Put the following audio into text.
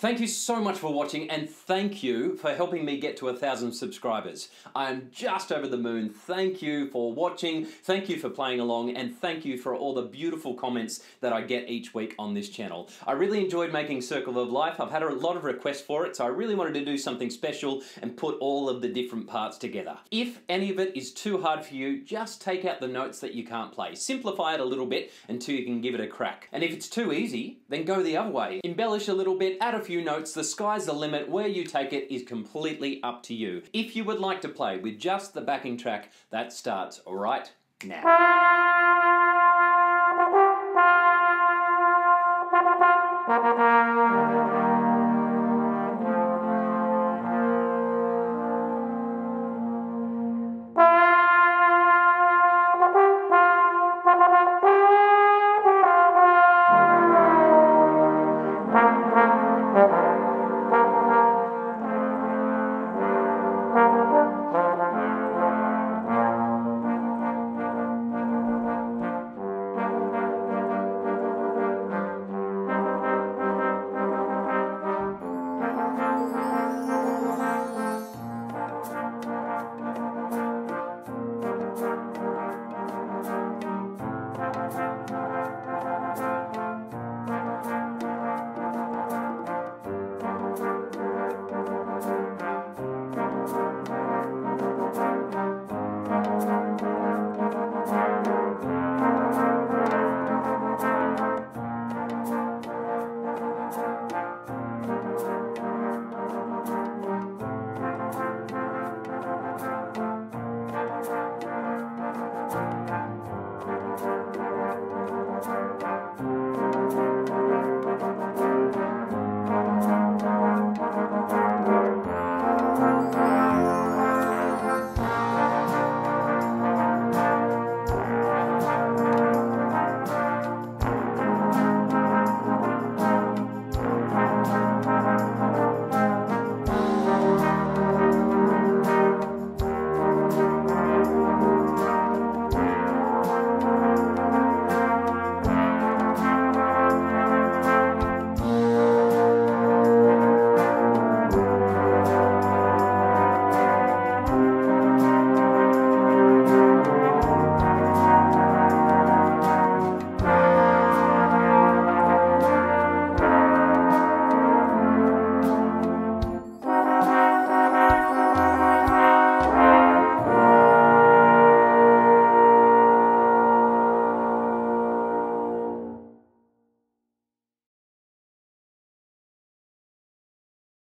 Thank you so much for watching, and thank you for helping me get to 1,000 subscribers. I am just over the moon. Thank you for watching, thank you for playing along, and thank you for all the beautiful comments that I get each week on this channel. I really enjoyed making Circle of Life. I've had a lot of requests for it, so I really wanted to do something special and put all of the different parts together. If any of it is too hard for you, just take out the notes that you can't play. Simplify it a little bit until you can give it a crack. And if it's too easy, then go the other way. Embellish a little bit, add a few notes, the sky's the limit. Where you take it is completely up to you. If you would like to play with just the backing track, that starts right now.